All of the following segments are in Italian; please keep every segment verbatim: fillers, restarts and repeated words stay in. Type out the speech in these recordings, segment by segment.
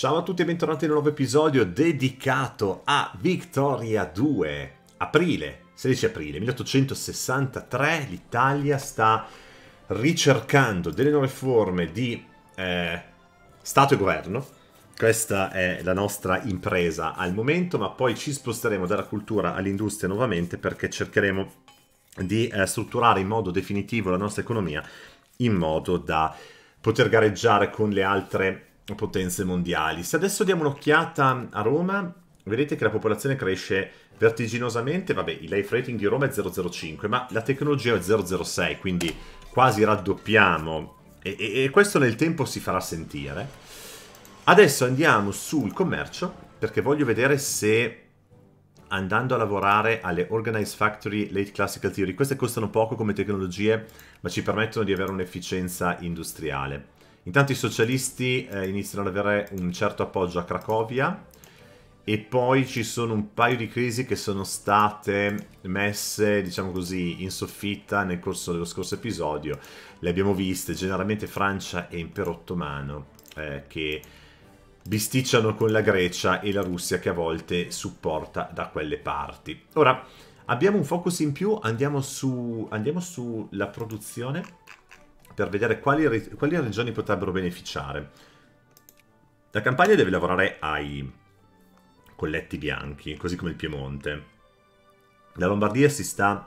Ciao a tutti e bentornati in un nuovo episodio dedicato a Victoria due, aprile, sedici aprile milleottocentosessantatré, l'Italia sta ricercando delle nuove forme di eh, Stato e Governo, questa è la nostra impresa al momento, ma poi ci sposteremo dalla cultura all'industria nuovamente perché cercheremo di eh, strutturare in modo definitivo la nostra economia in modo da poter gareggiare con le altre potenze mondiali. Se adesso diamo un'occhiata a Roma, vedete che la popolazione cresce vertiginosamente. Vabbè, il life rating di Roma è zero virgola zero cinque, ma la tecnologia è zero virgola zero sei, quindi quasi raddoppiamo e, e, e questo nel tempo si farà sentire. Adesso andiamo sul commercio, perché voglio vedere se andando a lavorare alle Organized Factory Late Classical Theory, queste costano poco come tecnologie, ma ci permettono di avere un'efficienza industriale. Intanto i socialisti eh, iniziano ad avere un certo appoggio a Cracovia e poi ci sono un paio di crisi che sono state messe, diciamo così, in soffitta nel corso dello scorso episodio. Le abbiamo viste, generalmente Francia e Impero Ottomano eh, che bisticciano con la Grecia e la Russia che a volte supporta da quelle parti. Ora, abbiamo un focus in più, andiamo su, andiamo sulla produzione per vedere quali, quali regioni potrebbero beneficiare. La Campania deve lavorare ai colletti bianchi, così come il Piemonte. La Lombardia si sta,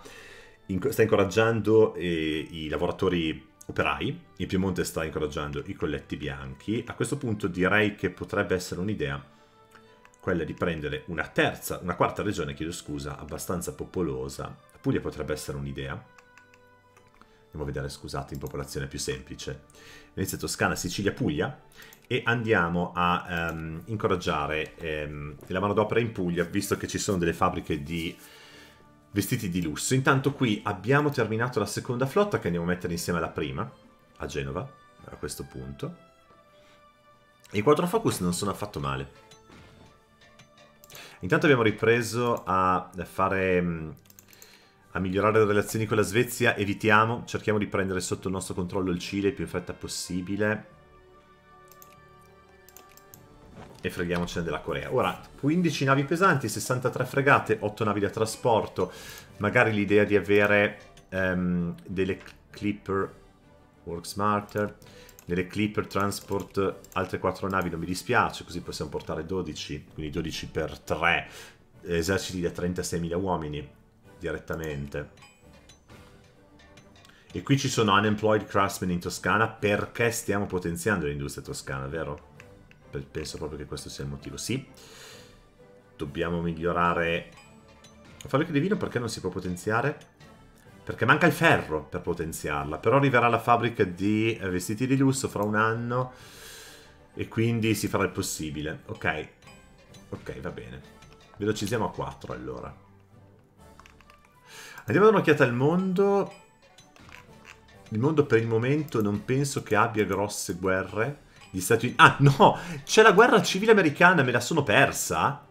in, sta incoraggiando eh, i lavoratori operai, il Piemonte sta incoraggiando i colletti bianchi. A questo punto direi che potrebbe essere un'idea quella di prendere una terza, una quarta regione, chiedo scusa, abbastanza popolosa. La Puglia potrebbe essere un'idea. Andiamo a vedere, scusate, in popolazione più semplice. Venezia, Toscana, Sicilia, Puglia. E andiamo a um, incoraggiare um, la manodopera in Puglia, visto che ci sono delle fabbriche di vestiti di lusso. Intanto qui abbiamo terminato la seconda flotta, che andiamo a mettere insieme alla prima, a Genova, a questo punto. E i quattro focus non sono affatto male. Intanto abbiamo ripreso a fare... Um, a migliorare le relazioni con la Svezia, evitiamo, cerchiamo di prendere sotto il nostro controllo il Cile il più in fretta possibile e freghiamocene della Corea. Ora, quindici navi pesanti, sessantatré fregate, otto navi da trasporto, magari l'idea di avere um, delle Clipper Worksmarter, delle Clipper Transport, altre quattro navi non mi dispiace, così possiamo portare dodici, quindi dodici per tre, eserciti da trentaseimila uomini direttamente. E qui ci sono unemployed craftsmen in Toscana perché stiamo potenziando l'industria toscana, vero? Penso proprio che questo sia il motivo. Sì, dobbiamo migliorare la fabbrica di vino. Perché non si può potenziare? Perché manca il ferro per potenziarla, però arriverà la fabbrica di vestiti di lusso fra un anno e quindi si farà il possibile. Ok, ok, va bene, velocizziamo a quattro allora. Andiamo a dare un'occhiata al mondo. Il mondo per il momento non penso che abbia grosse guerre. Gli Stati Uniti... Ah, no! C'è la guerra civile americana, me la sono persa!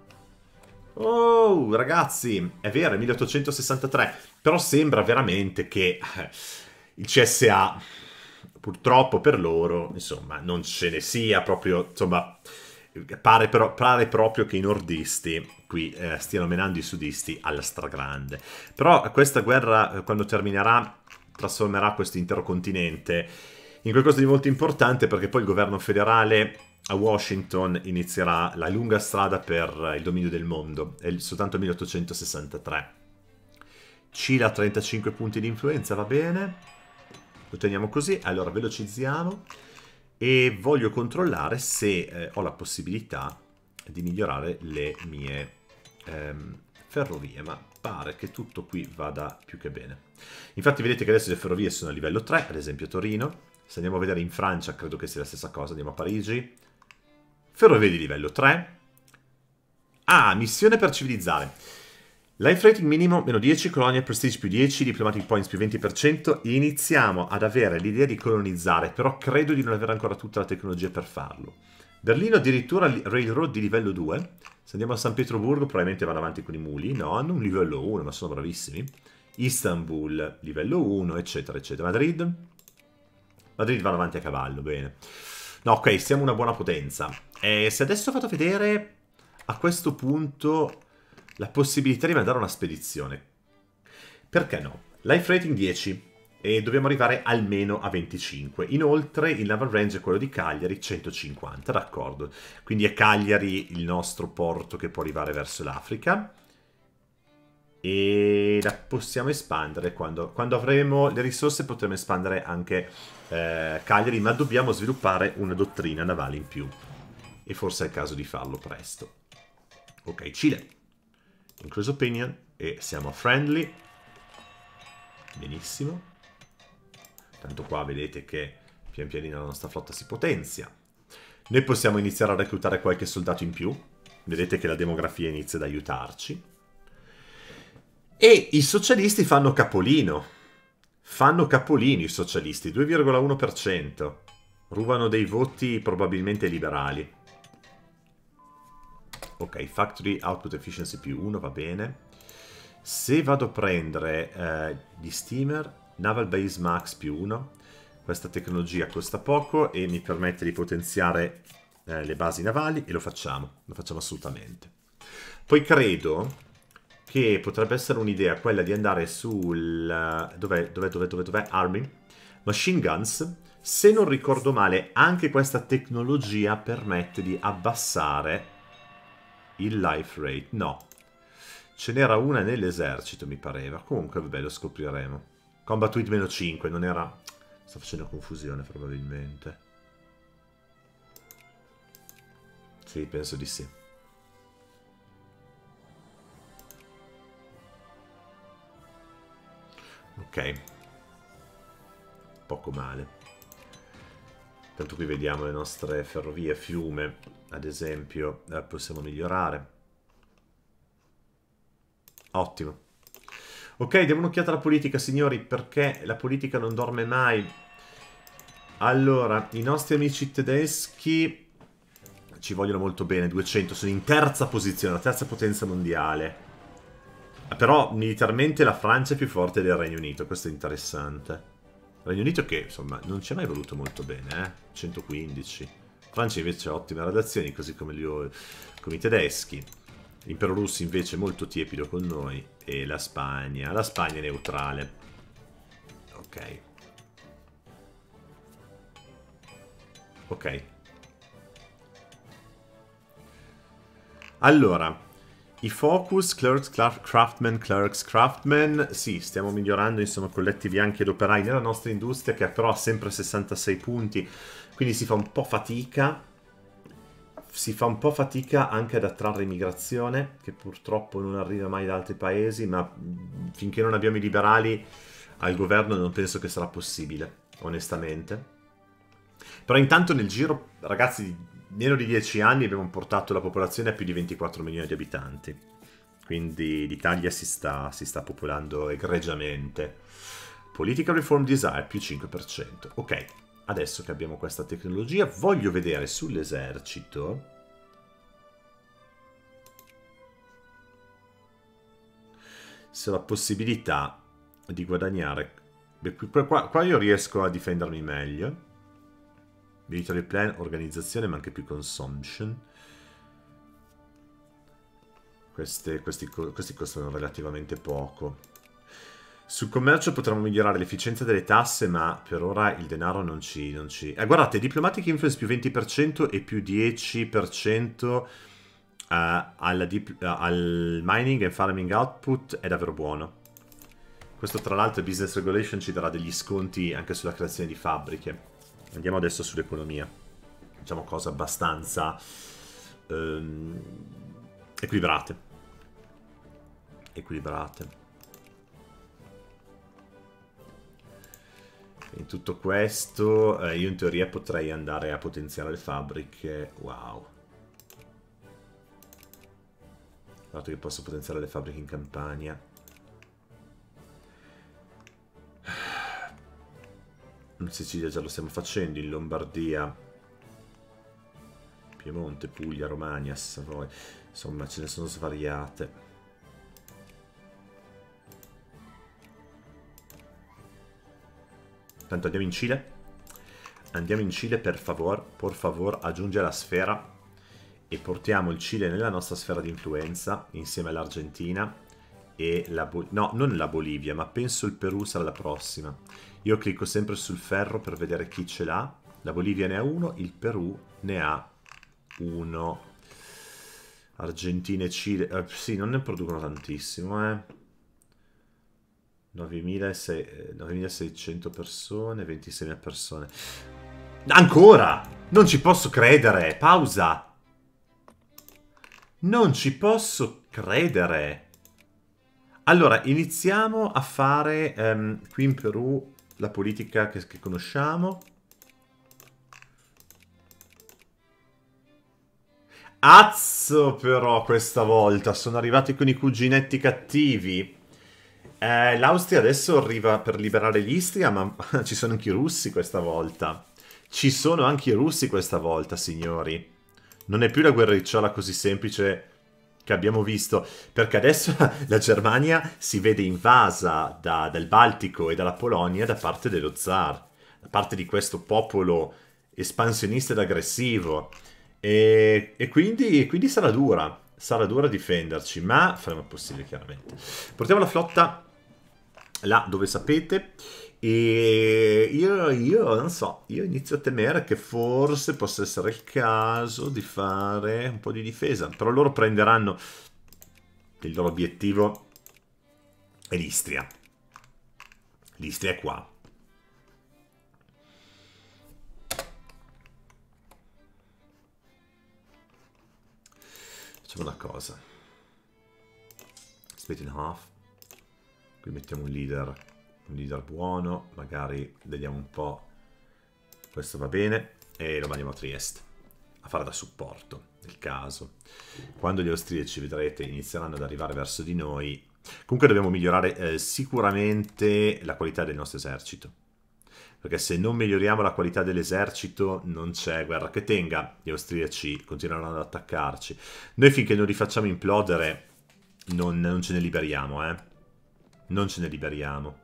Oh, ragazzi! È vero, è milleottocentosessantatré. Però sembra veramente che il C S A, purtroppo per loro, insomma, non ce ne sia proprio... Insomma, pare, però, pare proprio che i nordisti... qui eh, stiano menando i sudisti alla stragrande. Però questa guerra, quando terminerà, trasformerà questo intero continente in qualcosa di molto importante, perché poi il governo federale a Washington inizierà la lunga strada per il dominio del mondo. È soltanto milleottocentosessantatré. Cile ha trentacinque punti di influenza, va bene. Lo teniamo così, allora velocizziamo. E voglio controllare se eh, ho la possibilità di migliorare le mie... Ehm, ferrovie, ma pare che tutto qui vada più che bene. Infatti vedete che adesso le ferrovie sono a livello tre, ad esempio Torino. Se andiamo a vedere in Francia credo che sia la stessa cosa, andiamo a Parigi, ferrovie di livello tre. Ah, missione per civilizzare, life rating minimo meno dieci, colonia prestige più dieci, diplomatic points più venti per cento. Iniziamo ad avere l'idea di colonizzare, però credo di non avere ancora tutta la tecnologia per farlo. Berlino addirittura railroad di livello due. Se andiamo a San Pietroburgo probabilmente vanno avanti con i muli. No, hanno un livello uno, ma sono bravissimi. Istanbul, livello uno, eccetera, eccetera. Madrid? Madrid vanno avanti a cavallo, bene. No, ok, siamo una buona potenza. E se adesso vado a vedere a questo punto la possibilità di mandare una spedizione, perché no? Life rating dieci e dobbiamo arrivare almeno a venticinque. Inoltre il naval range è quello di Cagliari, centocinquanta, d'accordo. Quindi è Cagliari il nostro porto che può arrivare verso l'Africa e la possiamo espandere quando, quando avremo le risorse. Potremo espandere anche eh, Cagliari, ma dobbiamo sviluppare una dottrina navale in più e forse è il caso di farlo presto. Ok, Cile, incluso opinion, e siamo friendly, benissimo. Tanto qua vedete che pian pianino la nostra flotta si potenzia. Noi possiamo iniziare a reclutare qualche soldato in più. Vedete che la demografia inizia ad aiutarci. E i socialisti fanno capolino. Fanno capolino i socialisti, due virgola uno per cento. Rubano dei voti probabilmente liberali. Ok, factory output efficiency più uno, va bene. Se vado a prendere eh, gli steamer... Naval Base Max più uno, questa tecnologia costa poco e mi permette di potenziare eh, le basi navali, e lo facciamo, lo facciamo assolutamente. Poi credo che potrebbe essere un'idea quella di andare sul... dov'è, dov'è, dov'è, dov'è, dov'è? Army? Machine Guns. Se non ricordo male, anche questa tecnologia permette di abbassare il life rate. No, ce n'era una nell'esercito, mi pareva. Comunque, vabbè, lo scopriremo. Combat Wit meno cinque, non era... Sto facendo confusione probabilmente. Sì, penso di sì. Ok. Poco male. Tanto qui vediamo le nostre ferrovie, fiume, ad esempio, eh, possiamo migliorare. Ottimo. Ok, devo un'occhiata alla politica, signori, perché la politica non dorme mai. Allora, i nostri amici tedeschi ci vogliono molto bene, duecento, sono in terza posizione, la terza potenza mondiale. Però, militarmente, la Francia è più forte del Regno Unito, questo è interessante. Regno Unito che, insomma, non ci è mai voluto molto bene, eh? centoquindici. Francia invece ha ottime relazioni, così come, gli, come i tedeschi. L'impero russo invece è molto tiepido con noi. E la Spagna. La Spagna è neutrale. Ok. Ok. Allora. I focus, clerks, craftmen, clerks, craftmen. Sì, stiamo migliorando, insomma, colletti bianchi ed operai nella nostra industria, che però ha sempre sessantasei punti. Quindi si fa un po' fatica. Si fa un po' fatica anche ad attrarre immigrazione, che purtroppo non arriva mai da altri paesi, ma finché non abbiamo i liberali al governo non penso che sarà possibile, onestamente. Però intanto nel giro, ragazzi, di meno di dieci anni abbiamo portato la popolazione a più di ventiquattro milioni di abitanti. Quindi l'Italia si sta, si sta popolando egregiamente. Political Reform Desire, più cinque per cento. Ok. Adesso che abbiamo questa tecnologia, voglio vedere sull'esercito. Se ho la possibilità di guadagnare... Beh, qua, qua io riesco a difendermi meglio. Military plan, organizzazione, ma anche più consumption. Queste, questi, questi costano relativamente poco. Sul commercio potremmo migliorare l'efficienza delle tasse, ma per ora il denaro non ci... Non ci... Eh, guardate, diplomatic influence più venti per cento e più dieci per cento uh, alla dip uh, al mining and farming output è davvero buono. Questo tra l'altro business regulation ci darà degli sconti anche sulla creazione di fabbriche. Andiamo adesso sull'economia. Diciamo cose abbastanza um, equilibrate. Equilibrate. In tutto questo eh, io in teoria potrei andare a potenziare le fabbriche. Wow. Guardate che posso potenziare le fabbriche in Campania. In Sicilia già lo stiamo facendo, in Lombardia, Piemonte, Puglia, Romagna, Savoia. Insomma ce ne sono svariate. Tanto andiamo in Cile. Andiamo in Cile, per favore. Por favor, aggiunge la sfera. e portiamo il Cile nella nostra sfera di influenza insieme all'Argentina e la Bo- no, non la Bolivia, ma penso il Perù sarà la prossima. Io clicco sempre sul ferro per vedere chi ce l'ha. La Bolivia ne ha uno, il Perù ne ha uno. Argentina e Cile... Eh, sì, non ne producono tantissimo, eh. novemilaseicento persone, ventiseimila persone. Ancora! Non ci posso credere! Pausa! Non ci posso credere! Allora, iniziamo a fare ehm, qui in Perù la politica che, che conosciamo. Azzo però questa volta, sono arrivati con i cuginetti cattivi. Eh, L'Austria adesso arriva per liberare l'Istria, ma ci sono anche i russi questa volta. Ci sono anche i russi questa volta, signori. Non è più la guerricciola così semplice che abbiamo visto, perché adesso la Germania si vede invasa da, dal Baltico e dalla Polonia da parte dello zar, da parte di questo popolo espansionista ed aggressivo. E, e quindi, quindi sarà dura, sarà dura difenderci, ma faremo il possibile chiaramente. Portiamo la flotta là dove sapete e io, io non so, io inizio a temere che forse possa essere il caso di fare un po' di difesa, però loro prenderanno il loro obiettivo e l'Istria. L'Istria è qua. Facciamo una cosa. Split in half. Qui mettiamo un leader. Un leader buono. Magari vediamo un po'. Questo va bene. E lo mandiamo a Trieste. A fare da supporto. Nel caso. Quando gli austriaci, vedrete, inizieranno ad arrivare verso di noi. Comunque dobbiamo migliorare eh, sicuramente la qualità del nostro esercito. Perché se non miglioriamo la qualità dell'esercito non c'è guerra che tenga. Gli austriaci continueranno ad attaccarci. Noi finché non li facciamo implodere non, non ce ne liberiamo, eh. Non ce ne liberiamo.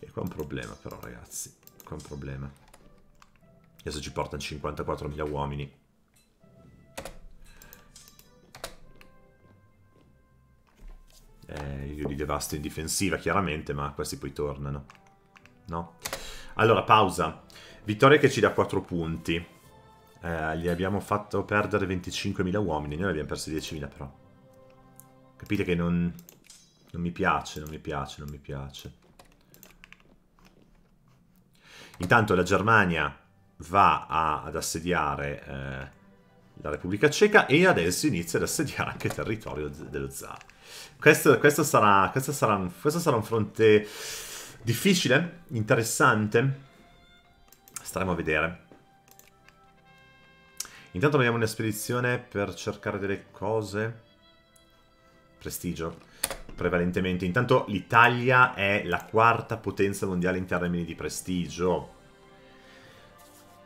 E qua è un problema però, ragazzi. Qua è un problema. Adesso ci portano cinquantaquattromila uomini. Eh, io li devasto in difensiva chiaramente, ma questi poi tornano, no? Allora, pausa. Vittoria che ci dà quattro punti, eh, gli abbiamo fatto perdere venticinquemila uomini, noi ne abbiamo persi diecimila però. Capite che non, non mi piace, non mi piace, non mi piace. Intanto la Germania va a, ad assediare eh, la Repubblica Ceca e adesso inizia ad assediare anche il territorio dello zar. Questo, questo, sarà, questo, sarà un, questo sarà un fronte difficile, interessante. Staremo a vedere. Intanto abbiamo una spedizione per cercare delle cose. Prestigio, prevalentemente. Intanto l'Italia è la quarta potenza mondiale in termini di prestigio.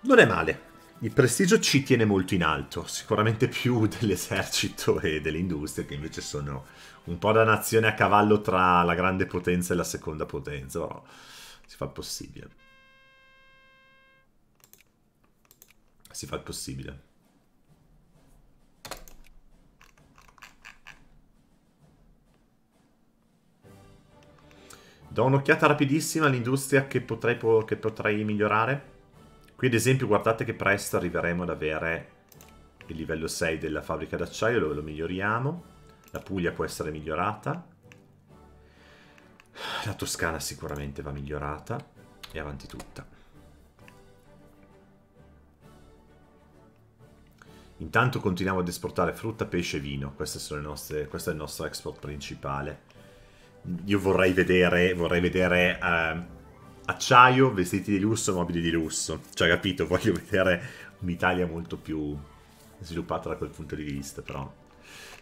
Non è male. Il prestigio ci tiene molto in alto, sicuramente più dell'esercito e dell'industria, che invece sono un po' da nazione a cavallo tra la grande potenza e la seconda potenza, però si fa il possibile. Si fa il possibile. Do un'occhiata rapidissima all'industria che potrei, che potrei migliorare. Qui ad esempio guardate che presto arriveremo ad avere il livello sei della fabbrica d'acciaio, dove lo miglioriamo. La Puglia può essere migliorata. La Toscana sicuramente va migliorata. E avanti tutta. Intanto continuiamo ad esportare frutta, pesce e vino. Queste sono le nostre, questo è il nostro export principale. Io vorrei vedere... Vorrei vedere uh, acciaio, vestiti di lusso, mobili di lusso. Cioè, capito, voglio vedere un'Italia molto più sviluppata da quel punto di vista, però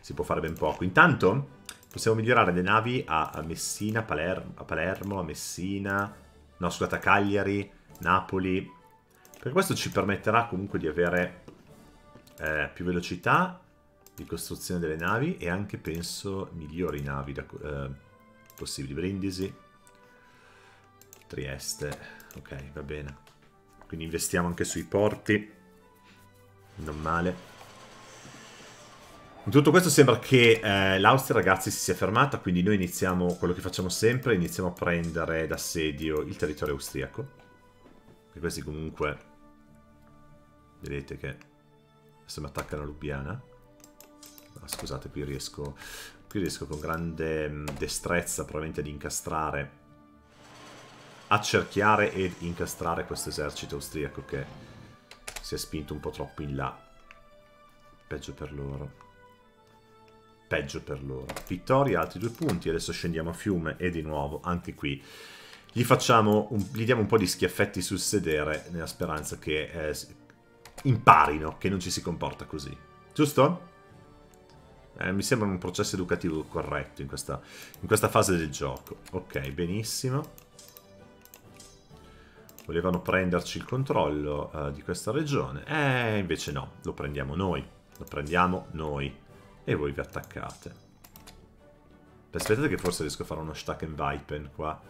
si può fare ben poco. Intanto possiamo migliorare le navi a Messina, Palermo, a Palermo, a Messina, no scusate, a Cagliari, Napoli. Per questo ci permetterà comunque di avere eh, più velocità di costruzione delle navi e anche, penso, migliori navi da, eh, possibili. Brindisi, Trieste, ok, va bene. Quindi investiamo anche sui porti. Non male. In tutto questo sembra che eh, l'Austria, ragazzi, si sia fermata, quindi noi iniziamo quello che facciamo sempre, iniziamo a prendere d'assedio il territorio austriaco. E questi comunque, vedete che adesso mi attacca la Lubiana. Ah, scusate, qui riesco, qui riesco con grande destrezza probabilmente ad incastrare, accerchiare ed incastrare questo esercito austriaco che si è spinto un po' troppo in là. Peggio per loro. Peggio per loro. Vittoria, altri due punti. Adesso scendiamo a fiume e di nuovo anche qui gli facciamo un, gli diamo un po' di schiaffetti sul sedere nella speranza che eh, imparino che non ci si comporta così, giusto? Eh, mi sembra un processo educativo corretto in questa, in questa fase del gioco. Ok, benissimo. Volevano prenderci il controllo eh, di questa regione, eh, invece no, lo prendiamo noi, lo prendiamo noi. E voi vi attaccate. Aspettate che forse riesco a fare uno Stackenvipen qua.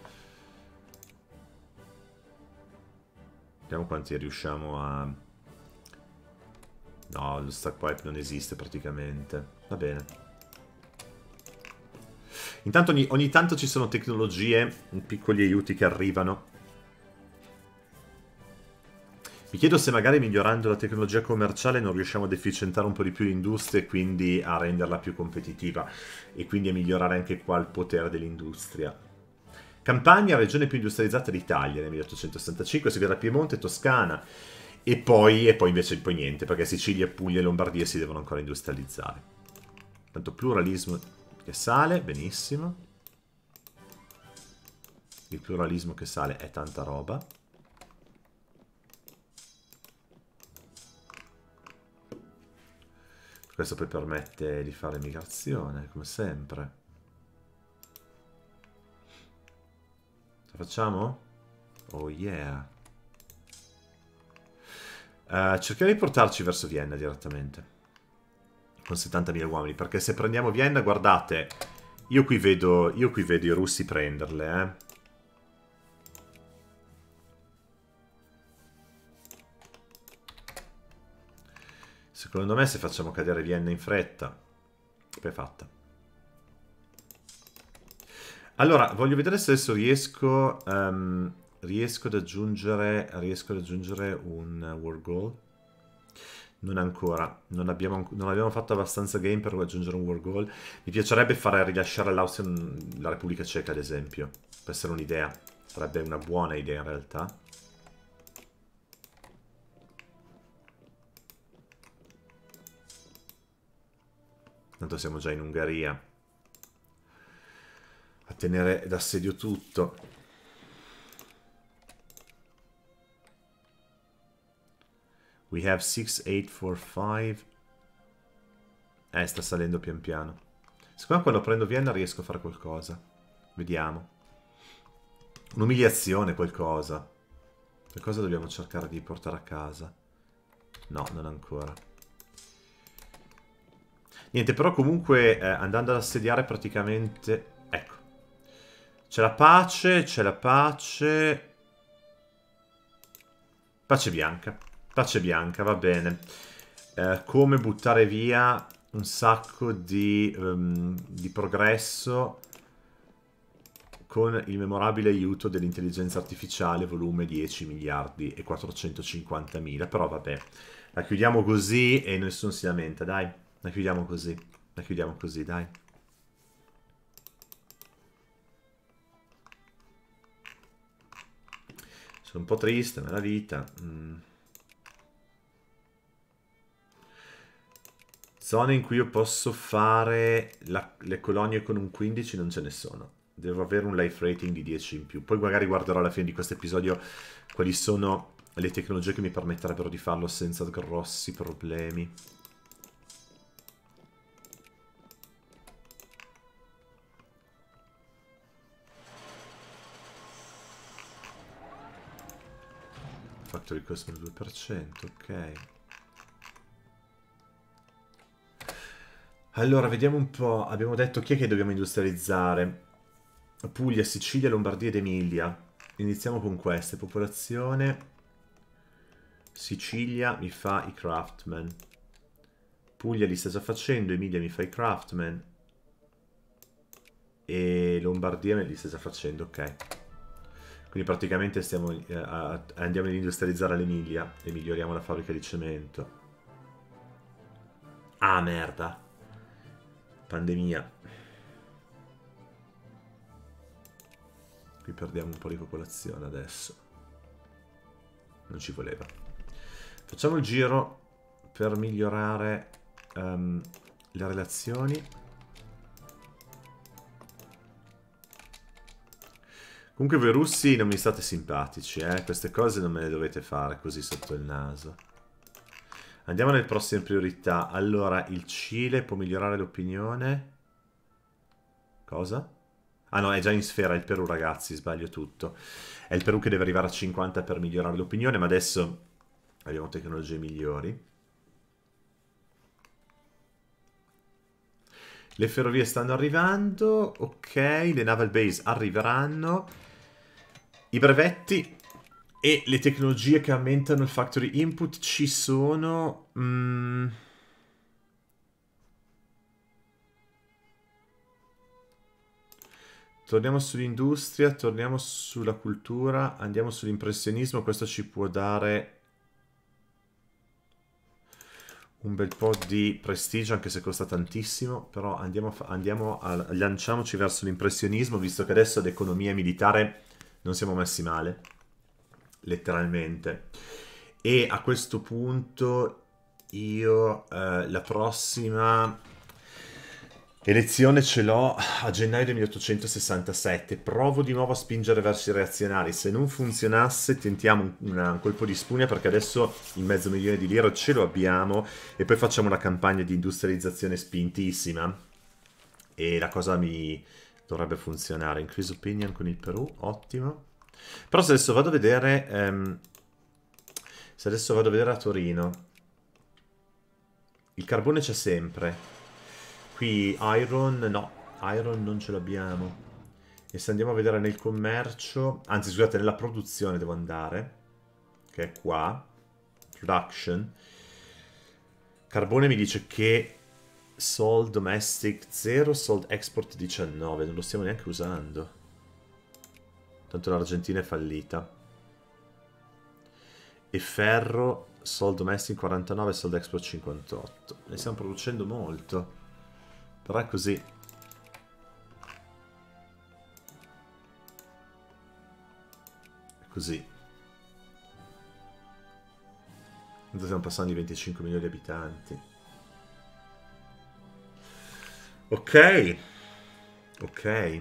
Vediamo quanti riusciamo a... No, lo Stackenvipen non esiste praticamente. Va bene. Intanto ogni, ogni tanto ci sono tecnologie, piccoli aiuti che arrivano. Mi chiedo se magari migliorando la tecnologia commerciale non riusciamo ad efficientare un po' di più l'industria e quindi a renderla più competitiva e quindi a migliorare anche qua il potere dell'industria. Campania, regione più industrializzata d'Italia nel milleottocentosessantacinque, seguita da Piemonte, Toscana e poi, e poi invece poi niente, perché Sicilia, Puglia e Lombardia si devono ancora industrializzare. Tanto pluralismo che sale, benissimo. Il pluralismo che sale è tanta roba. Questo poi permette di fare migrazione, come sempre. Ce la facciamo? Oh yeah! Uh, cerchiamo di portarci verso Vienna direttamente. Con settantamila uomini, perché se prendiamo Vienna, guardate, io qui vedo, io qui vedo i russi prenderle, eh. Secondo me se facciamo cadere Vienna in fretta, poi è fatta. Allora, voglio vedere se adesso riesco, um, riesco, ad, aggiungere, riesco ad aggiungere un world goal. Non ancora, non abbiamo, non abbiamo fatto abbastanza game per aggiungere un world goal. Mi piacerebbe fare rilasciare l'Austria, la Repubblica Ceca ad esempio, può essere un'idea, sarebbe una buona idea in realtà. Tanto siamo già in Ungheria a tenere d'assedio tutto. We have six, eight, four, five. Eh, sta salendo pian piano. Secondo me quando prendo Vienna riesco a fare qualcosa. Vediamo. Un'umiliazione, qualcosa. Qualcosa dobbiamo cercare di portare a casa. No, non ancora. Niente, però comunque eh, andando ad assediare praticamente... Ecco. C'è la pace, c'è la pace... Pace bianca. Pace bianca, va bene. Eh, come buttare via un sacco di, um, di progresso con il memorabile aiuto dell'intelligenza artificiale, volume dieci miliardi e quattrocentocinquantamila. Però vabbè, la chiudiamo così e nessuno si lamenta, dai. La chiudiamo così, la chiudiamo così, dai. Sono un po' triste, ma è la vita. Mm. Zone in cui io posso fare la, le colonie con un quindici non ce ne sono. Devo avere un life rating di dieci in più. Poi magari guarderò alla fine di questo episodio quali sono le tecnologie che mi permetterebbero di farlo senza grossi problemi. Factory cost del due per cento, ok. Allora, vediamo un po'. Abbiamo detto chi è che dobbiamo industrializzare. Puglia, Sicilia, Lombardia ed Emilia. Iniziamo con queste. Popolazione. Sicilia mi fa i craftsman, Puglia li sta già facendo, Emilia mi fa i craftsman e Lombardia li sta già facendo, ok. Quindi praticamente stiamo, eh, andiamo ad industrializzare l'Emilia e miglioriamo la fabbrica di cemento. Ah, merda. Pandemia. Qui perdiamo un po' di popolazione adesso. Non ci voleva. Facciamo il giro per migliorare um, le relazioni. Comunque voi russi non mi state simpatici, eh? Queste cose non me le dovete fare così sotto il naso. Andiamo nelle prossime priorità. Allora, il Cile può migliorare l'opinione. Cosa? Ah no, è già in sfera il Perù, ragazzi, sbaglio tutto. È il Perù che deve arrivare a cinquanta per migliorare l'opinione, ma adesso abbiamo tecnologie migliori. Le ferrovie stanno arrivando, ok, le naval base arriveranno. I brevetti e le tecnologie che aumentano il factory input ci sono. Mm. Torniamo sull'industria, torniamo sulla cultura, andiamo sull'impressionismo. Questo ci può dare un bel po' di prestigio, anche se costa tantissimo, però andiamo, andiamo a, lanciamoci verso l'impressionismo, visto che adesso ad economia militare non siamo messi male, letteralmente. E a questo punto io eh, la prossima elezione ce l'ho a gennaio del milleottocentosessantasette, provo di nuovo a spingere verso i reazionari, se non funzionasse tentiamo una, un colpo di spugna, perché adesso il mezzo milione di lire ce lo abbiamo e poi facciamo una campagna di industrializzazione spintissima e la cosa mi dovrebbe funzionare. Increase opinion con il Perù, ottimo. Però se adesso vado a vedere ehm, se adesso vado a vedere a Torino il carbone c'è sempre. Qui Iron, no, Iron non ce l'abbiamo. E se andiamo a vedere nel commercio, anzi scusate, nella produzione devo andare, che è qua, Production. Carbone mi dice che sold domestic zero, sold export diciannove, non lo stiamo neanche usando. Tanto l'Argentina è fallita. E ferro, sold domestic quarantanove, sold export cinquantotto. Ne stiamo producendo molto. Però è così. È così. Adesso stiamo passando i venticinque milioni di abitanti. Ok. Ok.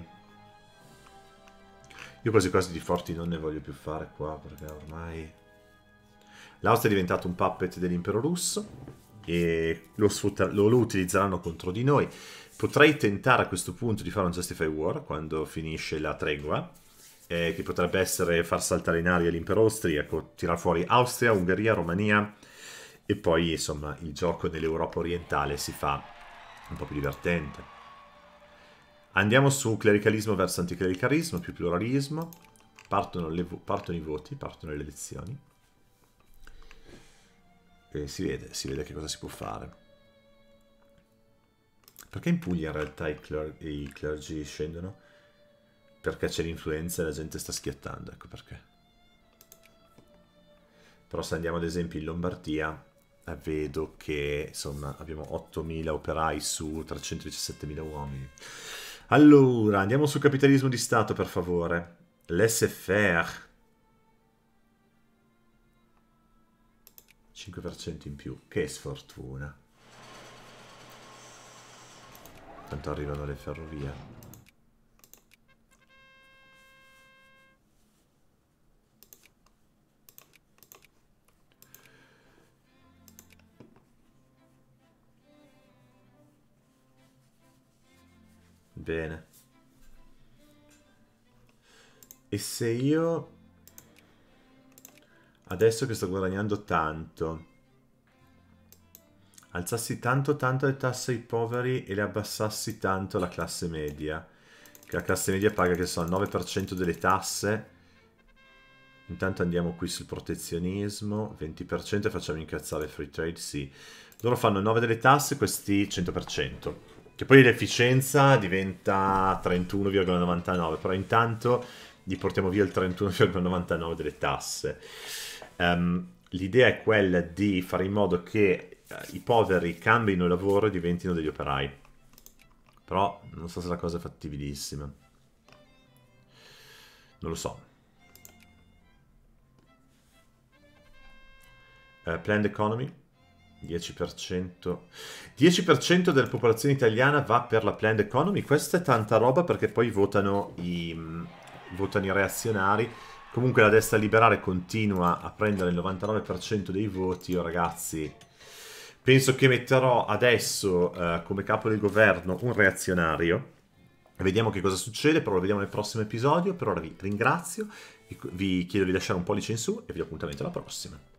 Io quasi quasi di forti non ne voglio più fare qua, perché ormai l'Austria è diventato un puppet dell'impero russo e lo, lo, lo utilizzeranno contro di noi. Potrei tentare a questo punto di fare un Justify War quando finisce la tregua, eh, che potrebbe essere far saltare in aria l'impero austriaco, tirar fuori Austria, Ungheria, Romania e poi insomma il gioco dell'Europa orientale si fa un po' più divertente. Andiamo su clericalismo verso anticlericalismo, più pluralismo. Partono, le, partono i voti, partono le elezioni. E si vede, si vede che cosa si può fare. Perché in Puglia in realtà i, cler i clergy scendono? Perché c'è l'influenza e la gente sta schiattando, ecco perché. Però se andiamo ad esempio in Lombardia, vedo che insomma abbiamo ottomila operai su trecentodiciassettemila uomini. Allora, andiamo sul capitalismo di Stato, per favore. Laissez-faire. cinque per cento in più, che sfortuna. Tanto arrivano le ferrovie. Bene. E se io... adesso che sto guadagnando tanto, alzassi tanto tanto le tasse ai poveri e le abbassassi tanto alla classe media, che la classe media paga, che so, il nove per cento delle tasse Intanto andiamo qui sul protezionismo, venti per cento, e facciamo incazzare free trade, sì. Loro fanno nove delle tasse, questi cento per cento. Che poi l'efficienza diventa trentuno virgola novantanove, però intanto gli portiamo via il trentuno virgola novantanove delle tasse. Um, l'idea è quella di fare in modo che i poveri cambino lavoro e diventino degli operai. Però non so se la cosa è fattibilissima. Non lo so. Uh, planned economy. dieci per cento. dieci per cento della popolazione italiana va per la planned economy. Questa è tanta roba perché poi votano i, mh, votano i reazionari. Comunque la destra liberale continua a prendere il novantanove per cento dei voti. Oh, ragazzi, penso che metterò adesso uh, come capo del governo un reazionario. Vediamo che cosa succede, però lo vediamo nel prossimo episodio. Per ora vi ringrazio, vi chiedo di lasciare un pollice in su e vi do appuntamento alla prossima.